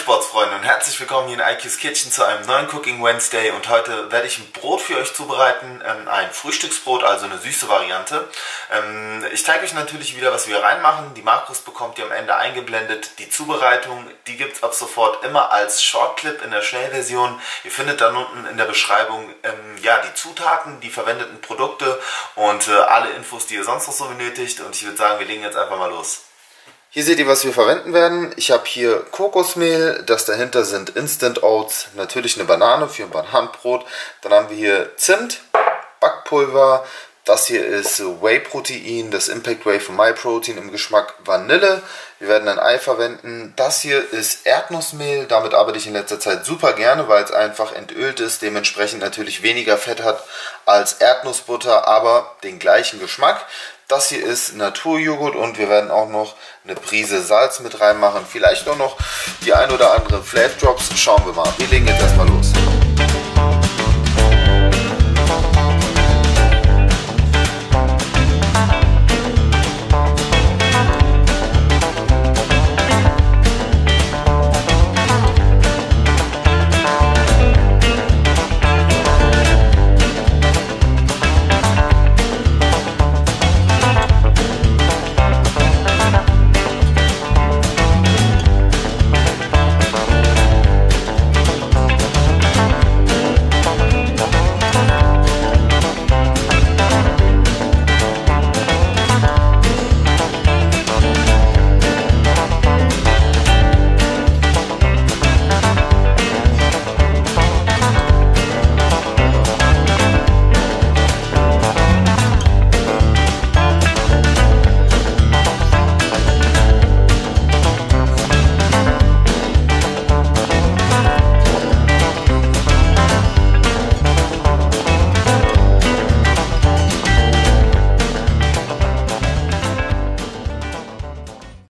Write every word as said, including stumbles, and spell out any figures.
Sportsfreunde und herzlich willkommen hier in I Q's Kitchen zu einem neuen Cooking Wednesday, und heute werde ich ein Brot für euch zubereiten, ein Frühstücksbrot, also eine süße Variante. Ich zeige euch natürlich wieder, was wir reinmachen. Die Makros bekommt ihr am Ende eingeblendet. Die Zubereitung, die gibt es ab sofort immer als Shortclip in der Schnellversion. Ihr findet dann unten in der Beschreibung ja, die Zutaten, die verwendeten Produkte und alle Infos, die ihr sonst noch so benötigt, und ich würde sagen, wir legen jetzt einfach mal los. Hier seht ihr, was wir verwenden werden. Ich habe hier Kokosmehl, das dahinter sind Instant Oats, natürlich eine Banane für ein Bananenbrot. Dann haben wir hier Zimt, Backpulver, das hier ist Whey Protein, das Impact Whey von My Protein im Geschmack Vanille. Wir werden ein Ei verwenden. Das hier ist Erdnussmehl, damit arbeite ich in letzter Zeit super gerne, weil es einfach entölt ist, dementsprechend natürlich weniger Fett hat als Erdnussbutter, aber den gleichen Geschmack. Das hier ist Naturjoghurt, und wir werden auch noch eine Prise Salz mit reinmachen. Vielleicht auch noch die ein oder andere Flavdrops. Schauen wir mal. Wir legen jetzt erstmal los.